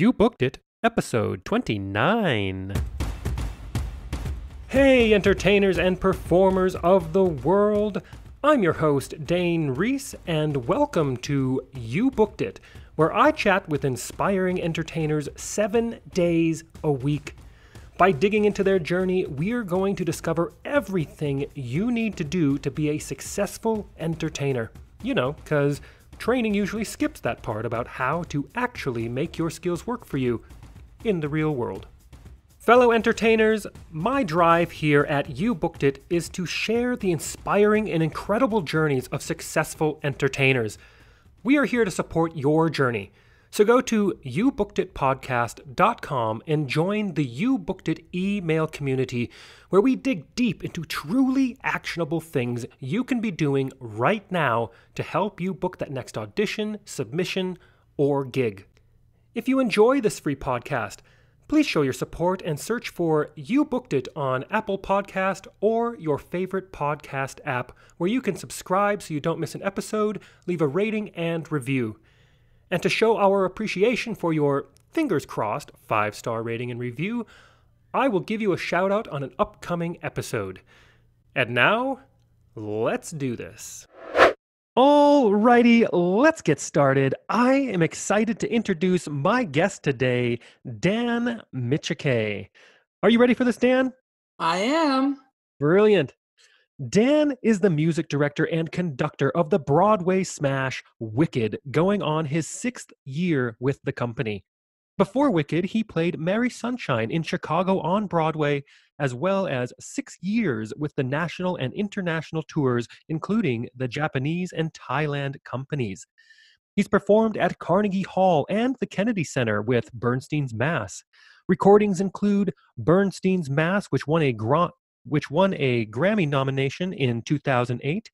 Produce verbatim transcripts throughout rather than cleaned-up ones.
You Booked It, episode twenty-nine. Hey, entertainers and performers of the world. I'm your host, Dane Reis, and welcome to You Booked It, where I chat with inspiring entertainers seven days a week. By digging into their journey, we're going to discover everything you need to do to be a successful entertainer. You know, because training usually skips that part about how to actually make your skills work for you in the real world. Fellow entertainers, my drive here at You Booked It is to share the inspiring and incredible journeys of successful entertainers. We are here to support your journey. So go to you booked it podcast dot com and join the You Booked It email community, where we dig deep into truly actionable things you can be doing right now to help you book that next audition, submission, or gig. If you enjoy this free podcast, please show your support and search for You Booked It on Apple Podcast or your favorite podcast app, where you can subscribe so you don't miss an episode, leave a rating and review. And to show our appreciation for your, fingers crossed, five-star rating and review, I will give you a shout-out on an upcoming episode. And now, let's do this. Alrighty, let's get started. I am excited to introduce my guest today, Dan Micciche. Are you ready for this, Dan? I am. Brilliant. Dan is the music director and conductor of the Broadway smash Wicked, going on his sixth year with the company. Before Wicked, he played Mary Sunshine in Chicago on Broadway, as well as six years with the national and international tours, including the Japanese and Thailand companies. He's performed at Carnegie Hall and the Kennedy Center with Bernstein's Mass. Recordings include Bernstein's Mass, which won a Grand... which won a Grammy nomination in two thousand eight,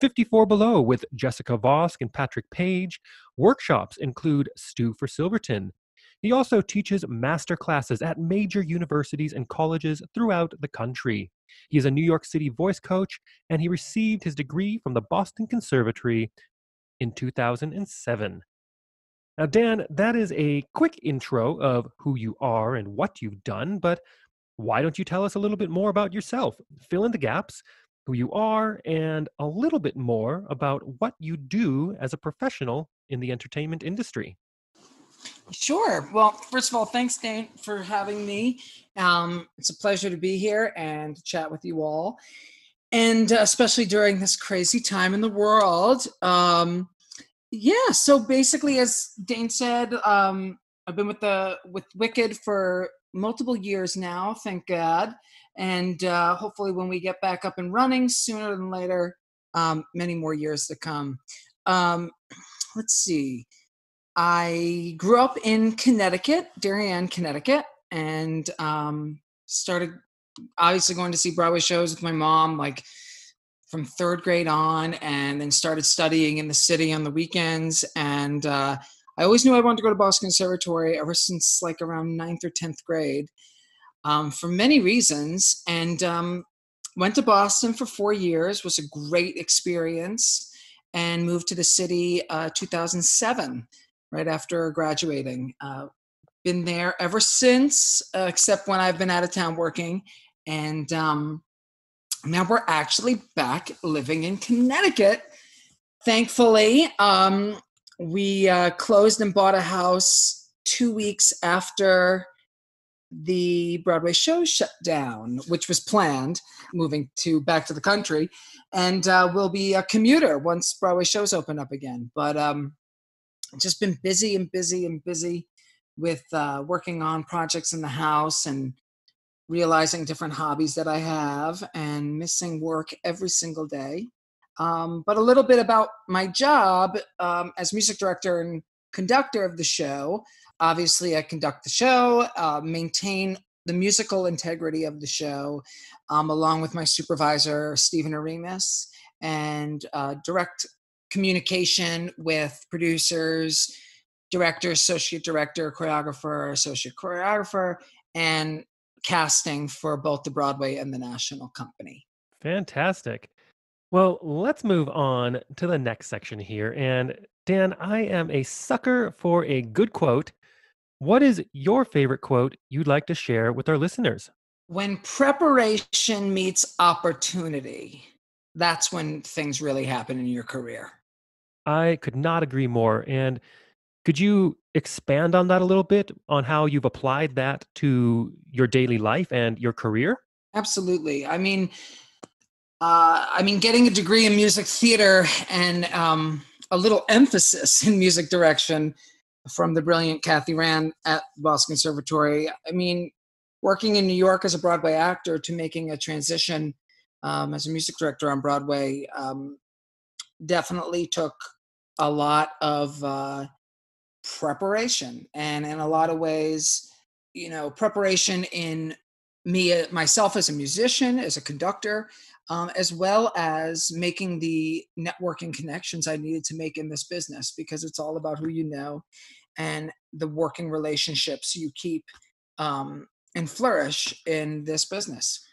fifty-four Below with Jessica Vosk and Patrick Page. Workshops include Stew for Silverton. He also teaches master classes at major universities and colleges throughout the country. He is a New York City voice coach, and he received his degree from the Boston Conservatory in two thousand seven. Now, Dan, that is a quick intro of who you are and what you've done, but why don't you tell us a little bit more about yourself? Fill in the gaps, who you are, and a little bit more about what you do as a professional in the entertainment industry. Sure. Well, first of all, thanks, Dan, for having me. Um, it's a pleasure to be here and to chat with you all, and especially during this crazy time in the world. Um, yeah, so basically, as Dane said, um, I've been with the with Wicked for multiple years now, thank God. And uh, hopefully when we get back up and running sooner than later, um, many more years to come. Um, let's see. I grew up in Connecticut, Darien, Connecticut, and um, started obviously going to see Broadway shows with my mom, like from third grade on, and then started studying in the city on the weekends. And uh, I always knew I wanted to go to Boston Conservatory ever since like around ninth or tenth grade, um, for many reasons. And um, went to Boston for four years, was a great experience, and moved to the city uh, two thousand seven, right after graduating. Uh, been there ever since, uh, except when I've been out of town working. And um, now we're actually back living in Connecticut, thankfully. Um, We uh, closed and bought a house two weeks after the Broadway show shut down, which was planned, moving to back to the country. And uh, we'll be a commuter once Broadway shows open up again. But um, just been busy and busy and busy with uh, working on projects in the house and realizing different hobbies that I have and missing work every single day. Um, but a little bit about my job um, as music director and conductor of the show. Obviously, I conduct the show, uh, maintain the musical integrity of the show, um, along with my supervisor, Stephen Oremus, and uh, direct communication with producers, director, associate director, choreographer, associate choreographer, and casting for both the Broadway and the national company. Fantastic. Well, let's move on to the next section here. And Dan, I am a sucker for a good quote, What is your favorite quote you'd like to share with our listeners? When preparation meets opportunity, that's when things really happen in your career. I could not agree more. And could you expand on that a little bit, on how you've applied that to your daily life and your career? Absolutely. I mean, uh, I mean, getting a degree in music theater and um, a little emphasis in music direction from the brilliant Kathy Rand at Boston Conservatory. I mean, working in New York as a Broadway actor to making a transition um, as a music director on Broadway um, definitely took a lot of uh, preparation. And in a lot of ways, you know, preparation in me, myself as a musician, as a conductor, um, as well as making the networking connections I needed to make in this business, because it's all about who you know and the working relationships you keep um, and flourish in this business.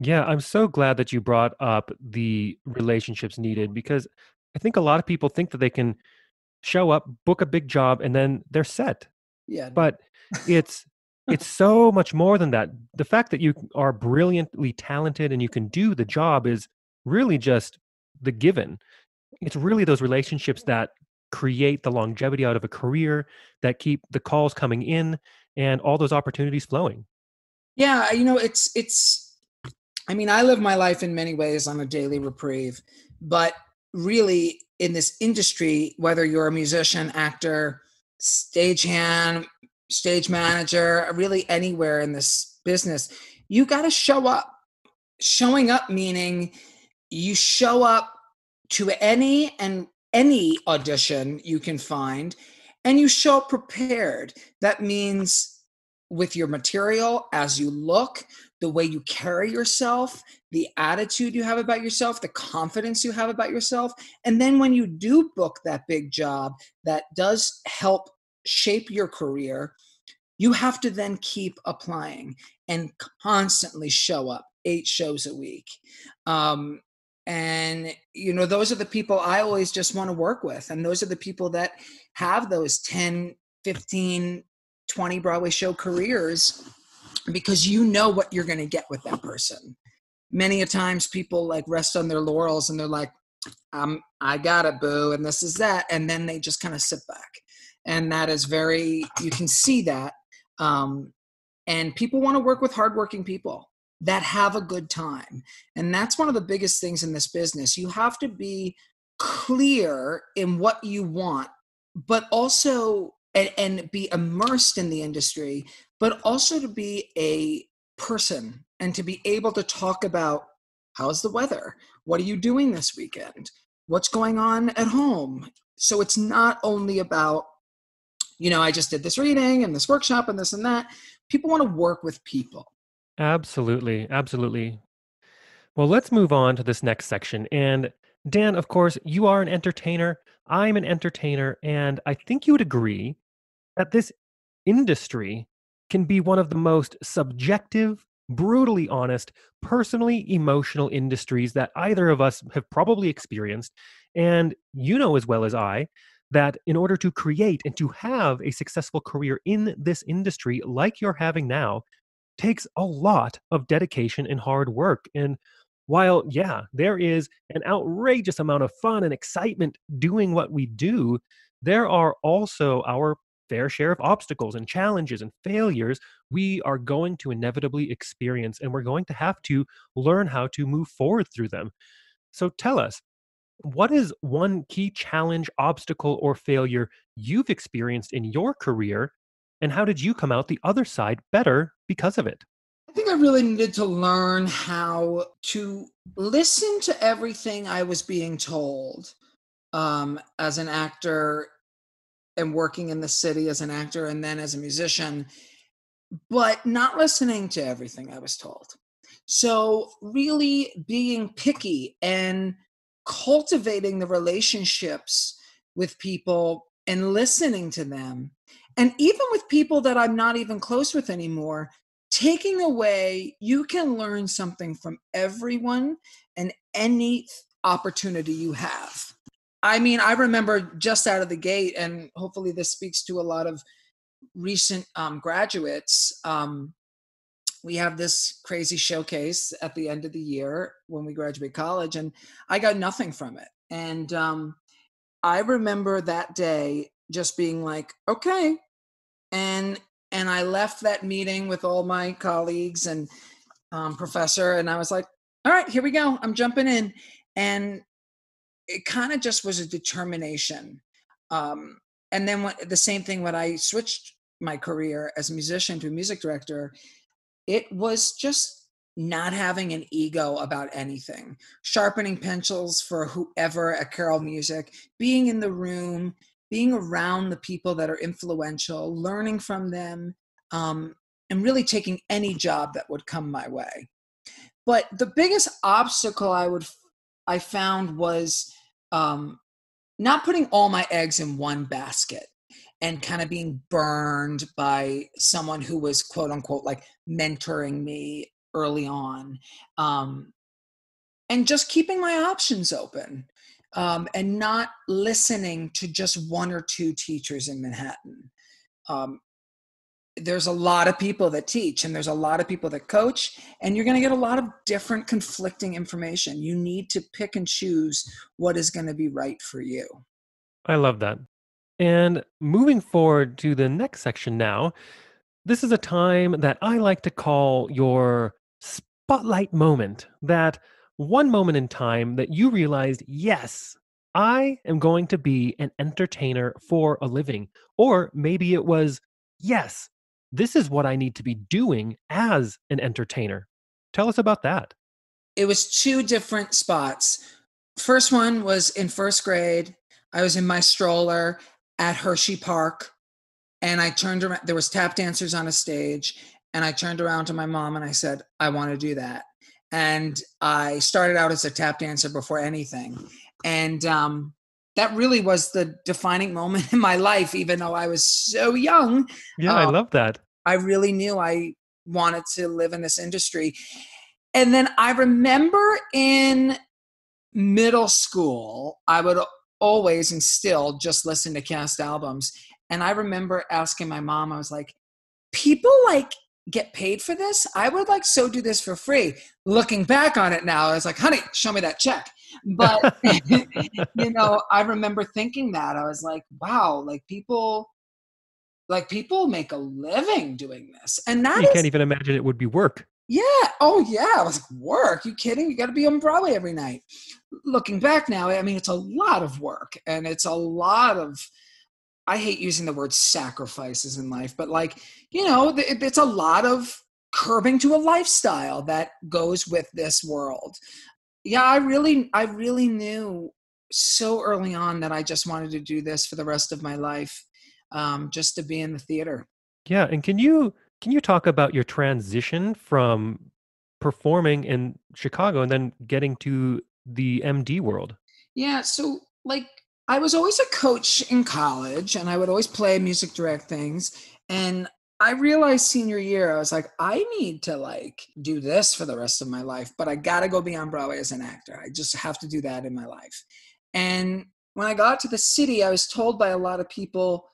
Yeah, I'm so glad that you brought up the relationships needed, because I think a lot of people think that they can show up, book a big job, and then they're set. Yeah. But it's it's so much more than that. The fact that you are brilliantly talented and you can do the job is really just the given. It's really those relationships that create the longevity out of a career, that keep the calls coming in and all those opportunities flowing. Yeah, you know, it's it's I mean, I live my life in many ways on a daily reprieve, but really in this industry, whether you're a musician, actor, stagehand, stage manager, really anywhere in this business, you got to show up. Showing up meaning you show up to any and any audition you can find, and you show up prepared. That means with your material, as you look, the way you carry yourself, the attitude you have about yourself, the confidence you have about yourself. And then when you do book that big job that does help shape your career, you have to then keep applying and constantly show up eight shows a week. Um, and, you know, those are the people I always just want to work with. And those are the people that have those ten, fifteen, twenty Broadway show careers, because you know what you're going to get with that person. Many a times people like rest on their laurels and they're like, um, I got it, boo. And this is that. And then they just kind of sit back. And that is very, you can see that. Um, and people want to work with hardworking people that have a good time. And that's one of the biggest things in this business. You have to be clear in what you want, but also And, and be immersed in the industry, but also to be a person and to be able to talk about, how's the weather? What are you doing this weekend? What's going on at home? So it's not only about, you know, I just did this reading and this workshop and this and that. People want to work with people. Absolutely. Absolutely. Well, let's move on to this next section. And Dan, of course, you are an entertainer. I'm an entertainer. And I think you would agree that this industry can be one of the most subjective, brutally honest, personally emotional industries that either of us have probably experienced. And you know as well as I that in order to create and to have a successful career in this industry like you're having now takes a lot of dedication and hard work. And while, yeah, there is an outrageous amount of fun and excitement doing what we do, there are also our fair share of obstacles and challenges and failures we are going to inevitably experience, and we're going to have to learn how to move forward through them. So tell us, what is one key challenge, obstacle, or failure you've experienced in your career, and how did you come out the other side better because of it? I think I really needed to learn how to listen to everything I was being told um, as an actor and working in the city as an actor and then as a musician, but not listening to everything I was told. So really being picky and cultivating the relationships with people and listening to them. And even with people that I'm not even close with anymore, taking away, you can learn something from everyone and any opportunity you have. I mean, I remember just out of the gate, and hopefully this speaks to a lot of recent um, graduates, um, we have this crazy showcase at the end of the year when we graduate college, and I got nothing from it. And um, I remember that day just being like, okay. And and I left that meeting with all my colleagues and um, professor, and I was like, all right, here we go. I'm jumping in. And it kind of just was a determination. Um, and then when, the same thing when I switched my career as a musician to a music director, it was just not having an ego about anything, sharpening pencils for whoever at Carol Music, being in the room, being around the people that are influential, learning from them, um, and really taking any job that would come my way. But the biggest obstacle I would I found was um, not putting all my eggs in one basket and kind of being burned by someone who was, quote unquote, like mentoring me early on, um, and just keeping my options open. Um, and not listening to just one or two teachers in Manhattan. Um, there's a lot of people that teach, and there's a lot of people that coach, and you're going to get a lot of different conflicting information. You need to pick and choose what is going to be right for you. I love that. And moving forward to the next section now, this is a time that I like to call your spotlight moment, that one moment in time that you realized, yes, I am going to be an entertainer for a living. Or maybe it was, yes, this is what I need to be doing as an entertainer. Tell us about that. It was two different spots. First one was in first grade. I was in my stroller at Hershey Park, and I turned around. There was tap dancers on a stage, and I turned around to my mom and I said, I want to do that. And I started out as a tap dancer before anything. And um, that really was the defining moment in my life, even though I was so young. Yeah, um, I love that. I really knew I wanted to live in this industry. And then I remember in middle school, I would always and still just listen to cast albums. And I remember asking my mom, I was like, people like get paid for this? I would like so do this for free. Looking back on it now, I was like, honey, show me that check. But, you know, I remember thinking that. I was like, wow, like people, like people make a living doing this. And that You is, can't even imagine it would be work. Yeah. Oh, yeah. I was like, work? You kidding? You got to be on Broadway every night. Looking back now, I mean, it's a lot of work, and it's a lot of, I hate using the word sacrifices in life, but like, you know, it's a lot of curbing to a lifestyle that goes with this world. Yeah, I really, I really knew so early on that I just wanted to do this for the rest of my life, um, just to be in the theater. Yeah. And can you, can you talk about your transition from performing in Chicago and then getting to the M D world? Yeah. So like, I was always a coach in college, and I would always play music direct things. And I realized senior year, I was like, I need to like do this for the rest of my life, but I got to go beyond Broadway as an actor. I just have to do that in my life. And when I got to the city, I was told by a lot of people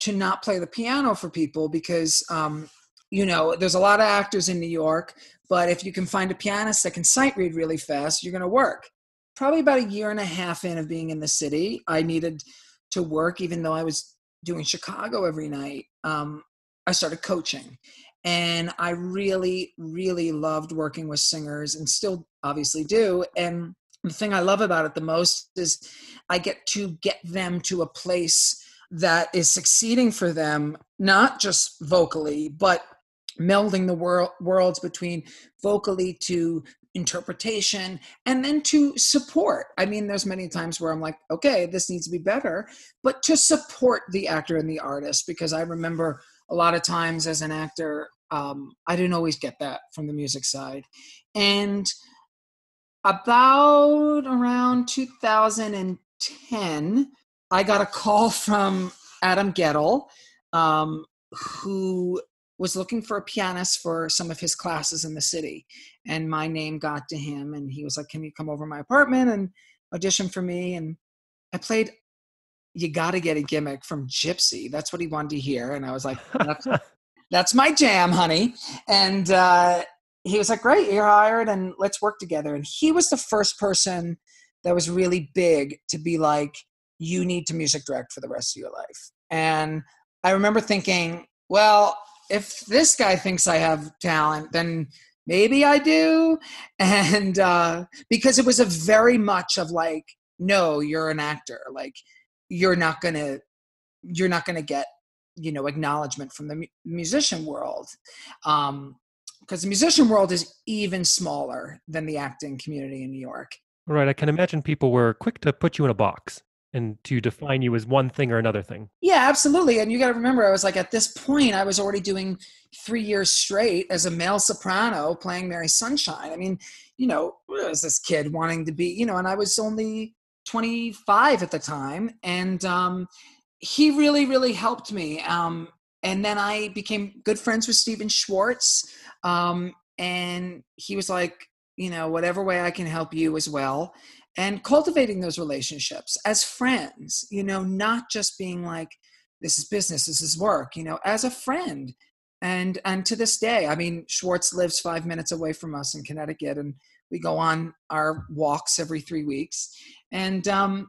to not play the piano for people because, um, you know, there's a lot of actors in New York, but if you can find a pianist that can sight read really fast, you're going to work. Probably about a year and a half in of being in the city, I needed to work, even though I was doing Chicago every night. Um, I started coaching, and I really, really loved working with singers, and still obviously do. And the thing I love about it the most is I get to get them to a place that is succeeding for them, not just vocally, but melding the world worlds between vocally to interpretation, and then to support. I mean, there's many times where I'm like, okay, this needs to be better, but to support the actor and the artist, because I remember a lot of times as an actor, um, I didn't always get that from the music side. And about around two thousand ten, I got a call from Adam Gettle, um, who was looking for a pianist for some of his classes in the city. And my name got to him, and he was like, can you come over to my apartment and audition for me? And I played you got to get a gimmick from Gypsy. That's what he wanted to hear. And I was like, that's, that's my jam, honey. And uh, he was like, great, you're hired and let's work together. And he was the first person that was really big to be like, you need to music direct for the rest of your life. And I remember thinking, well, if this guy thinks I have talent, then maybe I do. And uh, because it was a very much of like, no, you're an actor. Like you're not going to, you're not going to get, you know, acknowledgement from the mu- musician world. Um, because the musician world is even smaller than the acting community in New York. Right. I can imagine people were quick to put you in a box and to define you as one thing or another thing. Yeah, absolutely. And you got to remember, I was like, at this point, I was already doing three years straight as a male soprano playing Mary Sunshine. I mean, you know, I was this kid wanting to be, you know, and I was only twenty-five at the time. And um, he really, really helped me. Um, and then I became good friends with Stephen Schwartz. Um, and he was like, you know, whatever way I can help you as well. And cultivating those relationships as friends, you know, not just being like, this is business, this is work, you know, as a friend. And and to this day, I mean, Schwartz lives five minutes away from us in Connecticut, and we go on our walks every three weeks. And, um,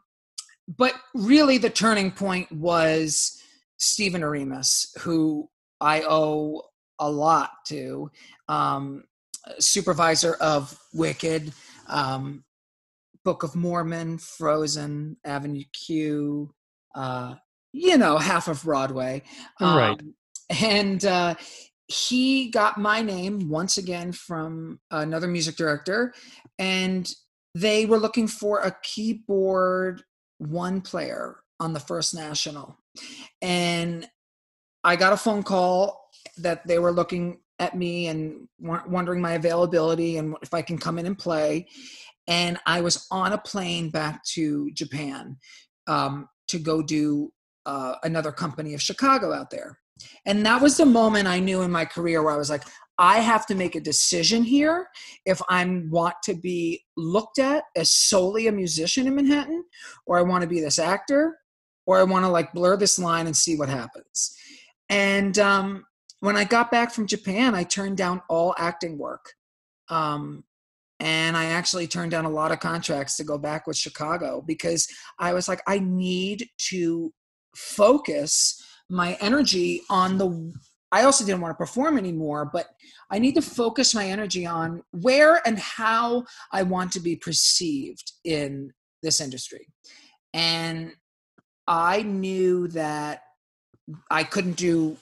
but really the turning point was Stephen Oremus, who I owe a lot to, um, supervisor of Wicked, um, Book of Mormon, Frozen, Avenue Q, uh, you know, half of Broadway. Um, right. And uh, he got my name once again from another music director, and they were looking for a keyboard one player on the First National. And I got a phone call that they were looking at me and wondering my availability and if I can come in and play. And I was on a plane back to Japan um, to go do uh, another company of Chicago out there. And that was the moment I knew in my career where I was like, I have to make a decision here if I want to be looked at as solely a musician in Manhattan, or I want to be this actor, or I want to like blur this line and see what happens. And um, when I got back from Japan, I turned down all acting work. Um, And I actually turned down a lot of contracts to go back with Chicago because I was like, I need to focus my energy on the, I also didn't want to perform anymore, but I need to focus my energy on where and how I want to be perceived in this industry. And I knew that I couldn't do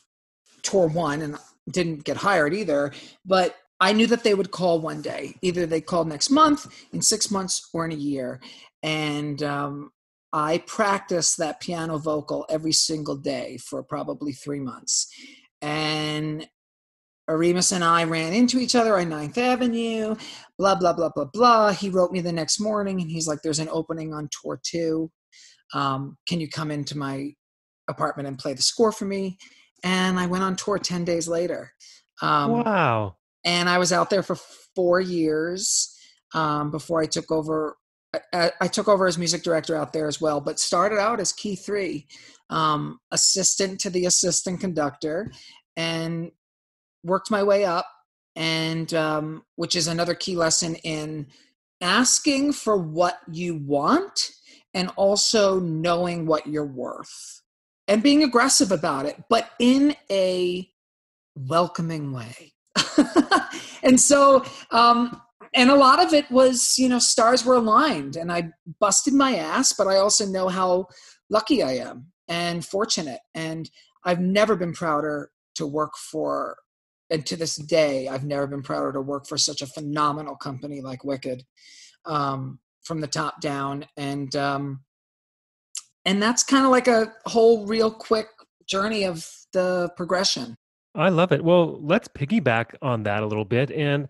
tour one and didn't get hired either, but I knew that they would call one day. Either they called next month, in six months, or in a year. And um, I practiced that piano vocal every single day for probably three months. And Oremus and I ran into each other on ninth Avenue, blah, blah, blah, blah, blah. He wrote me the next morning, and he's like, there's an opening on tour two. Um, can you come into my apartment and play the score for me? And I went on tour ten days later. Um, wow. And I was out there for four years um, before I took over. I, I took over as music director out there as well, but started out as key three, um, assistant to the assistant conductor, and worked my way up. And um, which is another key lesson in asking for what you want and also knowing what you're worth and being aggressive about it, but in a welcoming way. And so, um, and a lot of it was, you know, stars were aligned and I busted my ass, but I also know how lucky I am and fortunate. And I've never been prouder to work for, and to this day, I've never been prouder to work for such a phenomenal company like Wicked, um, from the top down. And, um, and that's kind of like a whole real quick journey of the progression. I love it. Well, let's piggyback on that a little bit and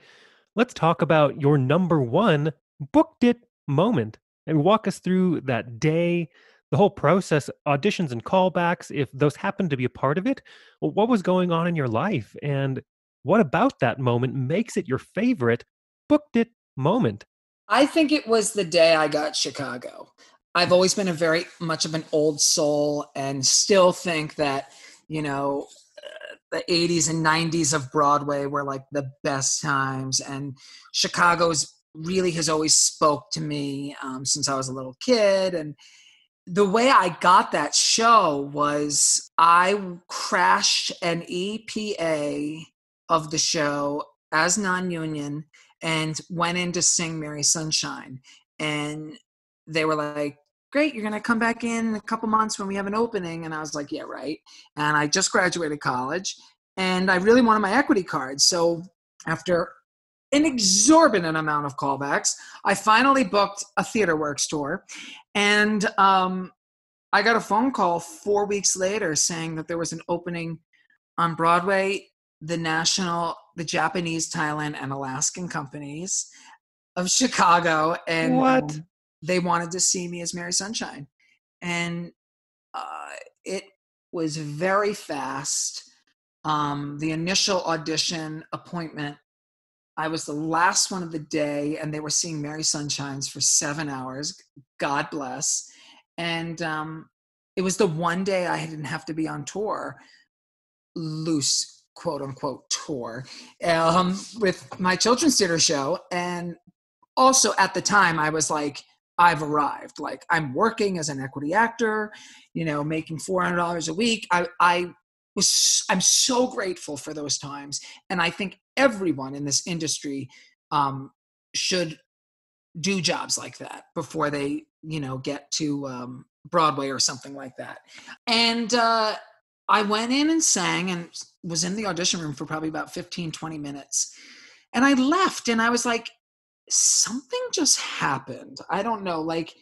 let's talk about your number one booked it moment. And walk us through that day, the whole process, auditions and callbacks, if those happened to be a part of it. What was going on in your life? And what about that moment makes it your favorite booked it moment? I think it was the day I got Chicago. I've always been a very much of an old soul, and still think that, you know, the eighties and nineties of Broadway were like the best times. And Chicago's really has always spoke to me um, since I was a little kid. And the way I got that show was I crashed an E P A of the show as non-union and went in to sing Mary Sunshine. And they were like, great, you're going to come back in a couple months when we have an opening. And I was like, yeah, right. And I just graduated college and I really wanted my equity card. So after an exorbitant amount of callbacks, I finally booked a TheaterWorks tour. And um, I got a phone call four weeks later saying that there was an opening on Broadway, the National, the Japanese, Thailand, and Alaskan companies of Chicago. And what? Um, they wanted to see me as Mary Sunshine. And uh, it was very fast. Um, the initial audition appointment, I was the last one of the day, and they were seeing Mary Sunshines for seven hours. God bless. And um, it was the one day I didn't have to be on tour, loose, quote unquote, tour, um, with my children's theater show. And also at the time, I was like, I've arrived. Like, I'm working as an equity actor, you know, making four hundred dollars a week. I, I was, I'm so grateful for those times. And I think everyone in this industry um, should do jobs like that before they, you know, get to um, Broadway or something like that. And uh, I went in and sang and was in the audition room for probably about fifteen, twenty minutes. And I left and I was like, something just happened. I don't know. Like,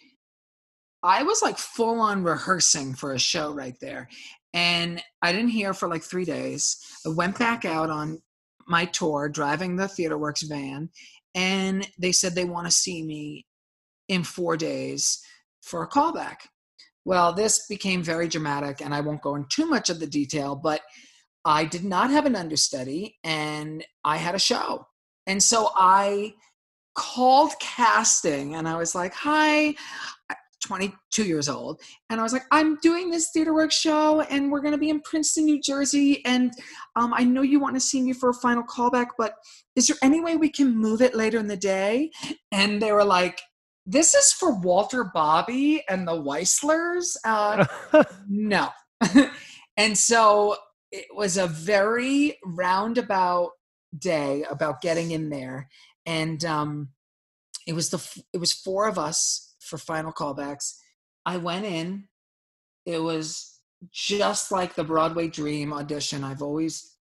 I was like full on rehearsing for a show right there. And I didn't hear for like three days. I went back out on my tour, driving the TheaterWorks van. And they said they want to see me in four days for a callback. Well, this became very dramatic, and I won't go into too much of the detail, but I did not have an understudy and I had a show. And so I called casting and I was like, hi, twenty-two years old. And I was like, I'm doing this TheaterWorks show and we're going to be in Princeton, New Jersey. And um, I know you want to see me for a final callback, but is there any way we can move it later in the day? And they were like, this is for Walter Bobby and the Weislers. Uh, no. And so it was a very roundabout day about getting in there. And um, it was the it was four of us for final callbacks. I went in. It was just like the Broadway dream audition I've always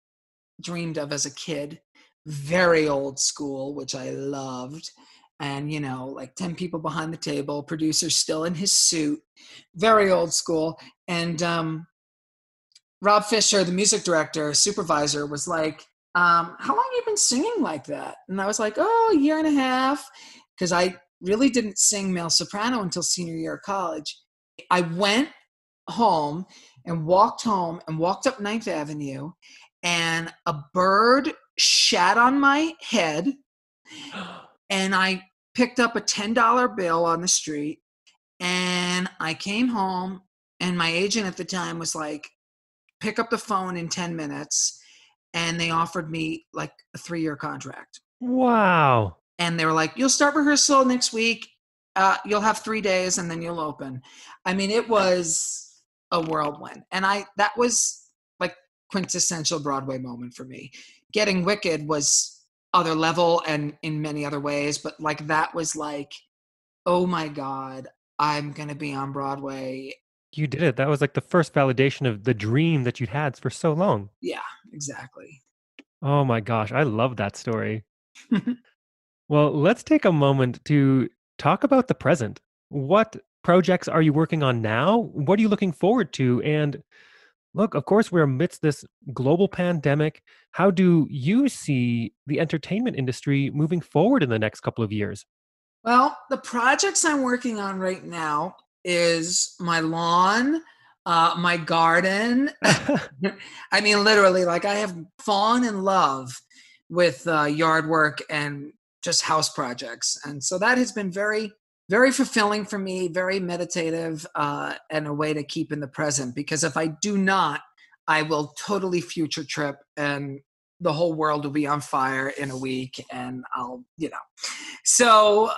dreamed of as a kid. Very old school, which I loved. And, you know, like ten people behind the table, producer still in his suit. Very old school. And um, Rob Fisher, the music director, supervisor, was like, Um, how long have you been singing like that? And I was like, oh, a year and a half. Because I really didn't sing male soprano until senior year of college. I went home and walked home and walked up Ninth Avenue, and a bird shat on my head. And I picked up a ten dollar bill on the street, and I came home, and my agent at the time was like, pick up the phone in ten minutes. And they offered me like a three-year contract. Wow. And they were like, you'll start rehearsal next week. Uh, you'll have three days and then you'll open. I mean, it was a whirlwind. And I that was like quintessential Broadway moment for me. Getting Wicked was other level and in many other ways. But like that was like, oh my God, I'm going to be on Broadway. You did it. That was like the first validation of the dream that you'd had for so long. Yeah, exactly. Oh my gosh. I love that story. Well, let's take a moment to talk about the present. What projects are you working on now? What are you looking forward to? And look, of course, we're amidst this global pandemic. How do you see the entertainment industry moving forward in the next couple of years? Well, the projects I'm working on right now is my lawn, uh, my garden. I mean, literally, like I have fallen in love with uh, yard work and just house projects. And so that has been very very fulfilling for me, very meditative, uh, and a way to keep in the present. Because if I do not, I will totally future trip, and the whole world will be on fire in a week, and I'll, you know. So uh,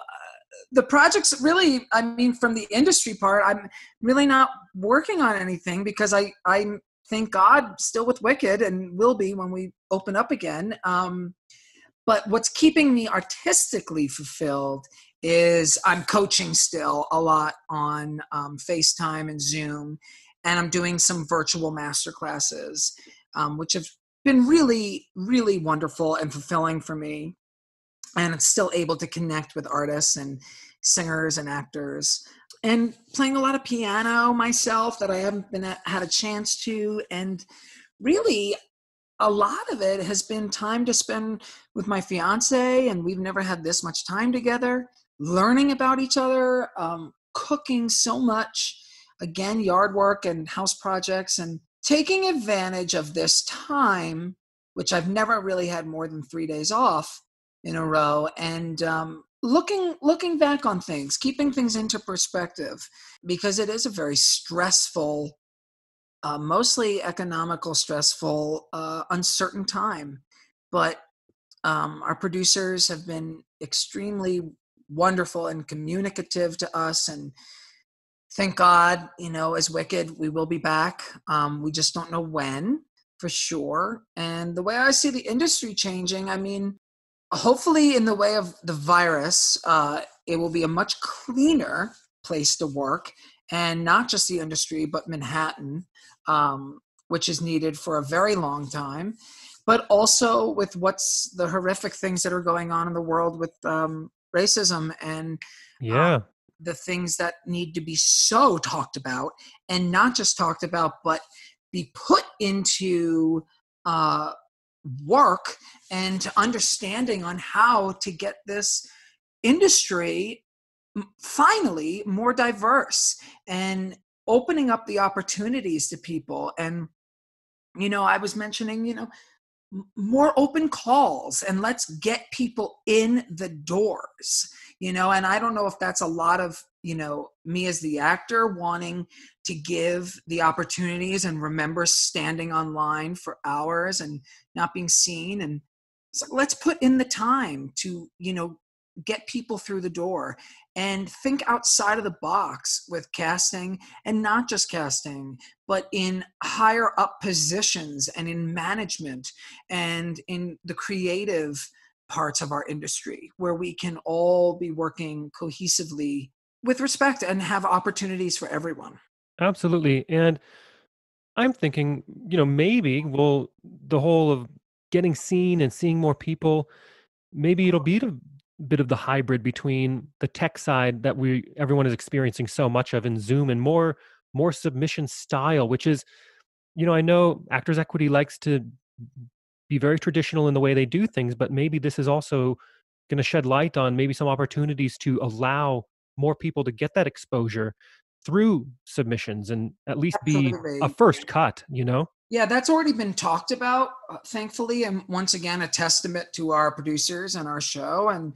the projects really, I mean, from the industry part, I'm really not working on anything because I, I'm, thank God, still with Wicked, and will be when we open up again. Um, but what's keeping me artistically fulfilled is I'm coaching still a lot on um, FaceTime and Zoom, and I'm doing some virtual masterclasses, um, which have been really, really wonderful and fulfilling for me. And I'm still able to connect with artists and singers and actors, and playing a lot of piano myself that I haven't been at, had a chance to. And really, a lot of it has been time to spend with my fiance, and we've never had this much time together, learning about each other, um, cooking so much, again, yard work and house projects, and taking advantage of this time, which I've never really had more than three days off in a row, and um, looking looking back on things, keeping things into perspective, because it is a very stressful, uh, mostly economical, stressful, uh, uncertain time. But um, our producers have been extremely wonderful and communicative to us, and thank God, you know, as Wicked, we will be back. Um, we just don't know when, for sure. And the way I see the industry changing, I mean, hopefully in the way of the virus, uh, it will be a much cleaner place to work, and not just the industry, but Manhattan, um, which is needed for a very long time. But also with what's the horrific things that are going on in the world with um, racism and yeah, um, the things that need to be so talked about, and not just talked about, but be put into uh, work and understanding on how to get this industry finally more diverse and opening up the opportunities to people. And, you know, I was mentioning, you know, more open calls, and let's get people in the doors, you know. And I don't know if that's a lot of, you know, me as the actor wanting to give the opportunities, and remember standing online for hours and not being seen. And so let's put in the time to, you know, get people through the door, and think outside of the box with casting, and not just casting, but in higher up positions, and in management, and in the creative parts of our industry, where we can all be working cohesively with respect and have opportunities for everyone. Absolutely. And I'm thinking, you know, maybe we'll, the whole of getting seen and seeing more people, maybe it'll be to bit of the hybrid between the tech side that we everyone is experiencing so much of in Zoom, and more more submission style, which is, you know, I know Actors Equity likes to be very traditional in the way they do things, but maybe this is also going to shed light on maybe some opportunities to allow more people to get that exposure through submissions, and at least Absolutely. Be a first cut, you know? Yeah, that's already been talked about, uh, thankfully. And once again, a testament to our producers and our show, and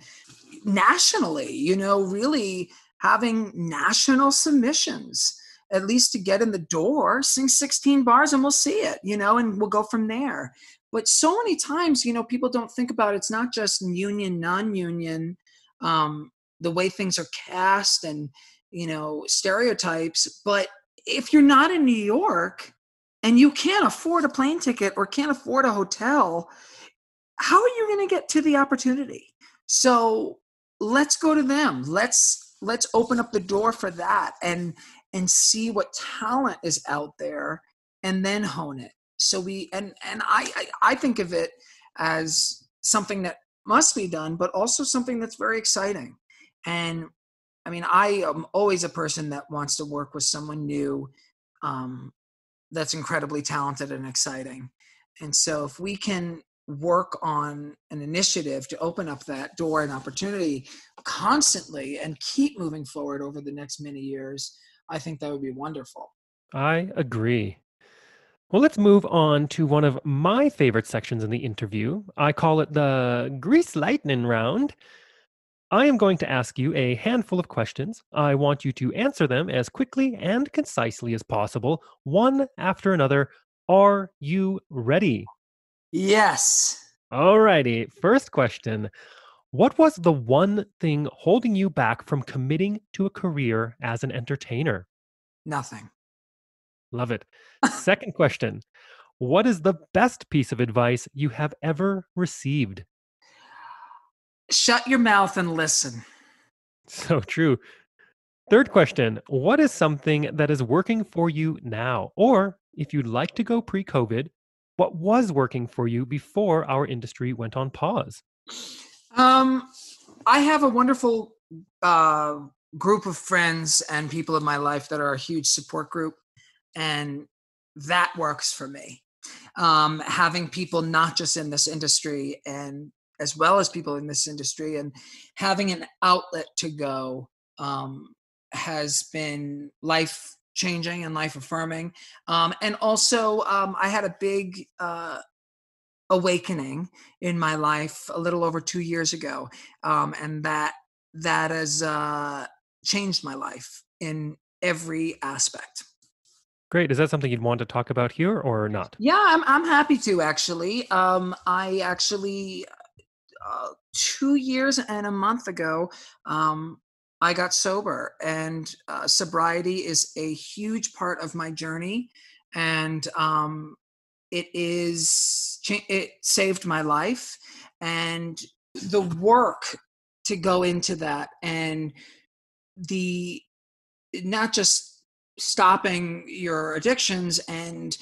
nationally, you know, really having national submissions, at least to get in the door, sing sixteen bars and we'll see it, you know, and we'll go from there. But so many times, you know, people don't think about it. It's not just union, non-union, um, the way things are cast and, you know, stereotypes. But if you're not in New York, and you can't afford a plane ticket or can't afford a hotel, how are you going to get to the opportunity? So let's go to them. Let's let's open up the door for that, and and see what talent is out there, and then hone it. So we and and I I, I think of it as something that must be done, but also something that's very exciting. And I mean, I am always a person that wants to work with someone new. Um, that's incredibly talented and exciting. And so if we can work on an initiative to open up that door and opportunity constantly and keep moving forward over the next many years, I think that would be wonderful. I agree. Well, let's move on to one of my favorite sections in the interview. I call it the grease lightning round. I am going to ask you a handful of questions. I want you to answer them as quickly and concisely as possible, one after another. Are you ready? Yes. All righty. First question. What was the one thing holding you back from committing to a career as an entertainer? Nothing. Love it. Second question. What is the best piece of advice you have ever received? Shut your mouth and listen. So true. Third question. What is something that is working for you now? Or if you'd like to go pre-COVID, what was working for you before our industry went on pause? Um, I have a wonderful uh, group of friends and people in my life that are a huge support group. And that works for me. Um, having people not just in this industry and as well as people in this industry and having an outlet to go um, has been life-changing and life-affirming. Um, and also um, I had a big uh, awakening in my life a little over two years ago. Um, and that, that has uh, changed my life in every aspect. Great. Is that something you'd want to talk about here or not? Yeah, I'm I'm happy to actually. Um, I actually... Uh, two years and a month ago, um, I got sober, and uh, sobriety is a huge part of my journey, and um, it is it saved my life, and the work to go into that, and the not just stopping your addictions and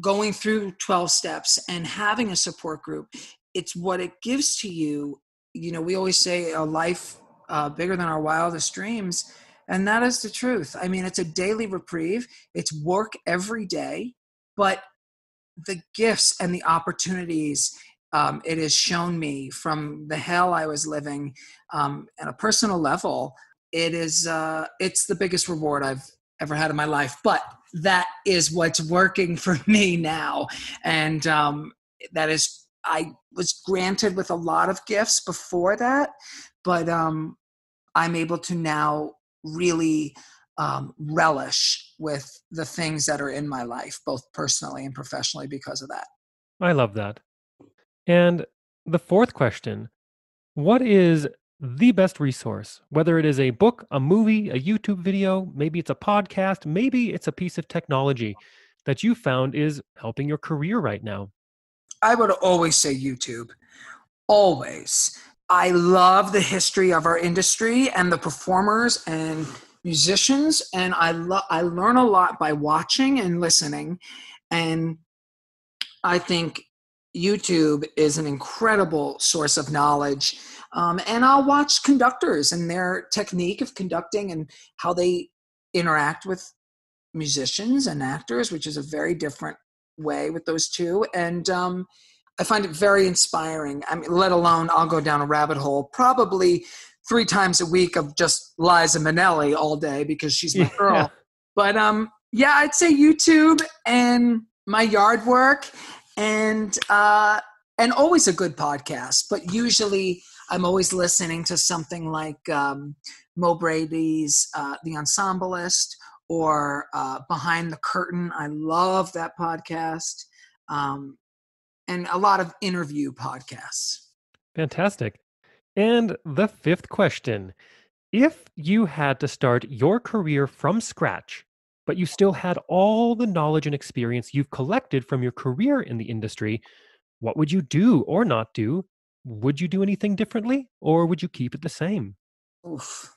going through twelve steps and having a support group. It's what it gives to you. You know, we always say a life uh, bigger than our wildest dreams. And that is the truth. I mean, it's a daily reprieve. It's work every day, but the gifts and the opportunities um, it has shown me from the hell I was living um, at a personal level, it is, uh, it's the biggest reward I've ever had in my life, but that is what's working for me now. And um, that is, I was granted with a lot of gifts before that, but um, I'm able to now really um, relish with the things that are in my life, both personally and professionally because of that. I love that. And the fourth question, what is the best resource, whether it is a book, a movie, a YouTube video, maybe it's a podcast, maybe it's a piece of technology that you found is helping your career right now? I would always say YouTube, always. I love the history of our industry and the performers and musicians. And I lo- I learn a lot by watching and listening. And I think YouTube is an incredible source of knowledge. Um, and I'll watch conductors and their technique of conducting and how they interact with musicians and actors, which is a very different way with those two. And um, I find it very inspiring. I mean, let alone I'll go down a rabbit hole probably three times a week of just Liza Minnelli all day because she's my yeah. girl. But um, yeah, I'd say YouTube and my yard work and, uh, and always a good podcast. But usually I'm always listening to something like um, Mo Brady's uh, The Ensemblist or uh, Behind the Curtain. I love that podcast. Um, and a lot of interview podcasts. Fantastic. And the fifth question. If you had to start your career from scratch, but you still had all the knowledge and experience you've collected from your career in the industry, what would you do or not do? Would you do anything differently, or would you keep it the same? Oof.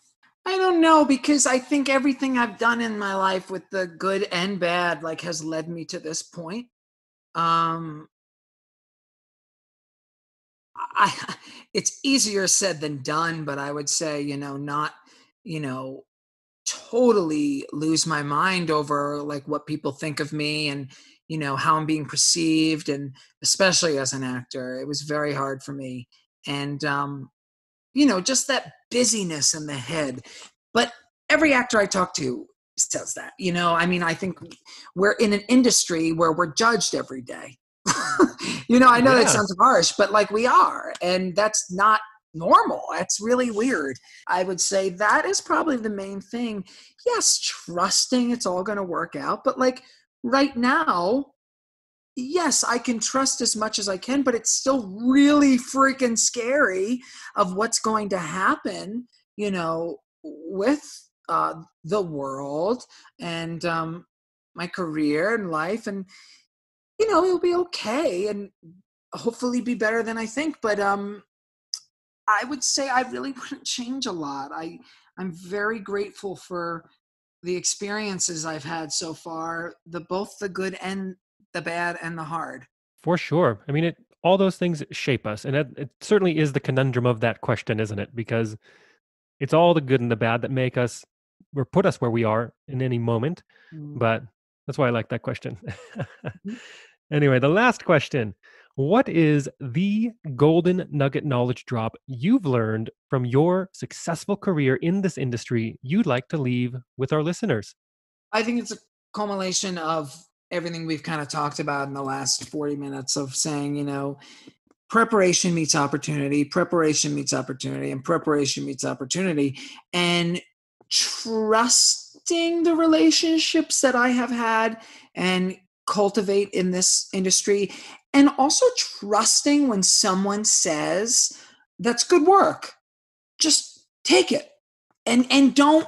I don't know, because I think everything I've done in my life with the good and bad, like, has led me to this point. Um, I, it's easier said than done, but I would say, you know, not, you know, totally lose my mind over like what people think of me and, you know, how I'm being perceived. And especially as an actor, it was very hard for me. And, um, you know, just that busyness in the head. But every actor I talk to says that, you know, I mean, I think we're in an industry where we're judged every day. You know, I know yeah. that sounds harsh, but like we are, and that's not normal. It's really weird. I would say that is probably the main thing. Yes, trusting it's all going to work out. But like right now, yes, I can trust as much as I can, but it's still really freaking scary of what's going to happen, you know, with uh, the world and um, my career and life. And, you know, it'll be okay and hopefully be better than I think. But um, I would say I really wouldn't change a lot. I, I'm very grateful for the experiences I've had so far, the both the good and the bad and the hard. For sure. I mean, it, all those things shape us. And it, it certainly is the conundrum of that question, isn't it? Because it's all the good and the bad that make us or put us where we are in any moment. Mm. But that's why I like that question. Anyway, the last question. What is the golden nugget knowledge drop you've learned from your successful career in this industry you'd like to leave with our listeners? I think it's a culmination of everything we've kind of talked about in the last forty minutes of saying, you know, preparation meets opportunity, preparation meets opportunity, and preparation meets opportunity. And trusting the relationships that I have had and cultivate in this industry, and also trusting when someone says, that's good work, just take it. And, and don't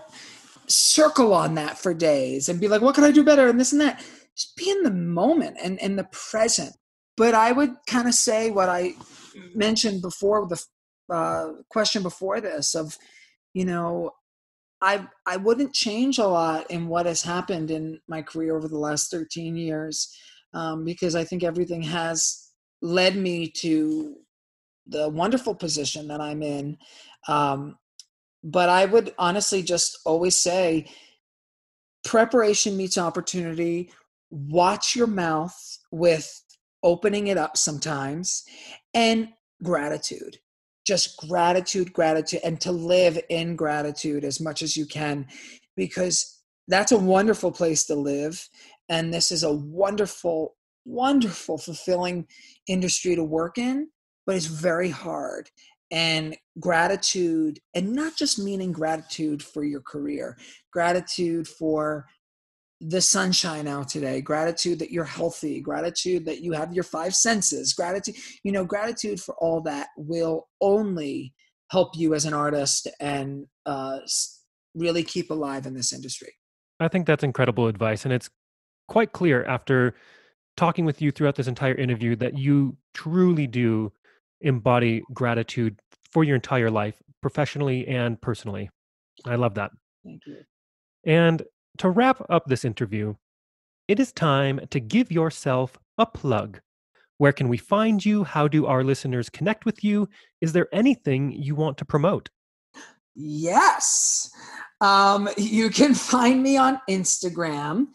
circle on that for days and be like, what could I do better? And this and that. Just be in the moment and in the present. But I would kind of say what I mentioned before, the uh, question before this of, you know, I I wouldn't change a lot in what has happened in my career over the last thirteen years um, because I think everything has led me to the wonderful position that I'm in. Um, but I would honestly just always say preparation meets opportunity. Watch your mouth with opening it up sometimes, and gratitude, just gratitude, gratitude, and to live in gratitude as much as you can, because that's a wonderful place to live. And this is a wonderful, wonderful, fulfilling industry to work in, but it's very hard. And gratitude, and not just meaning gratitude for your career, gratitude for the sunshine out today, gratitude that you're healthy, gratitude that you have your five senses, gratitude, you know, gratitude for all that will only help you as an artist and uh, really keep alive in this industry. I think that's incredible advice. And it's quite clear after talking with you throughout this entire interview that you truly do embody gratitude for your entire life, professionally and personally. I love that. Thank you. And to wrap up this interview, it is time to give yourself a plug. Where can we find you? How do our listeners connect with you? Is there anything you want to promote? Yes. Um, you can find me on Instagram.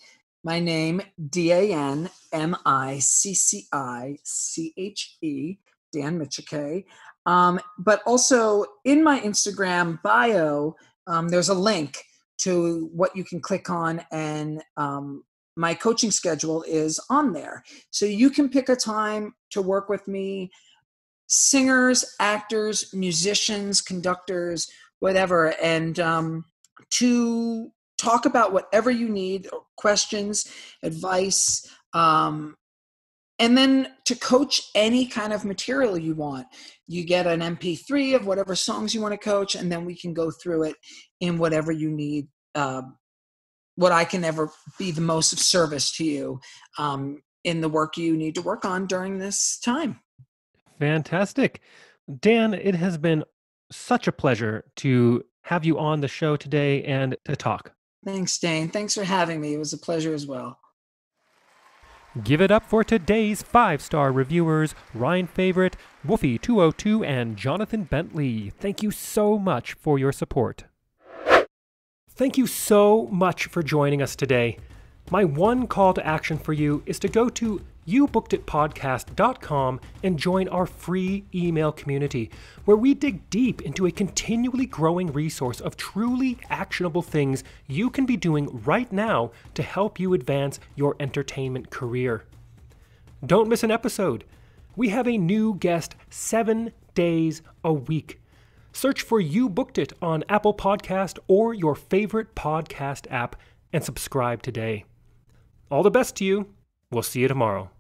My name, D A N M I C C I C H E, Dan Micciche. Um, but also in my Instagram bio, um, there's a link to what you can click on, and um, my coaching schedule is on there. So you can pick a time to work with me, singers, actors, musicians, conductors, whatever, and um, to talk about whatever you need, questions, advice, um, and then to coach any kind of material you want. You get an M P three of whatever songs you want to coach, and then we can go through it in whatever you need, uh, what I can ever be the most of service to you um, in the work you need to work on during this time. Fantastic. Dan, it has been such a pleasure to have you on the show today and to talk. Thanks, Dane. Thanks for having me. It was a pleasure as well. Give it up for today's five-star reviewers, Ryan Favorite, Woofy two oh two, and Jonathan Bentley. Thank you so much for your support. Thank you so much for joining us today. My one call to action for you is to go to you booked it podcast dot com and join our free email community, where we dig deep into a continually growing resource of truly actionable things you can be doing right now to help you advance your entertainment career. Don't miss an episode. We have a new guest seven days a week. Search for You Booked It on Apple Podcast or your favorite podcast app and subscribe today. All the best to you. We'll see you tomorrow.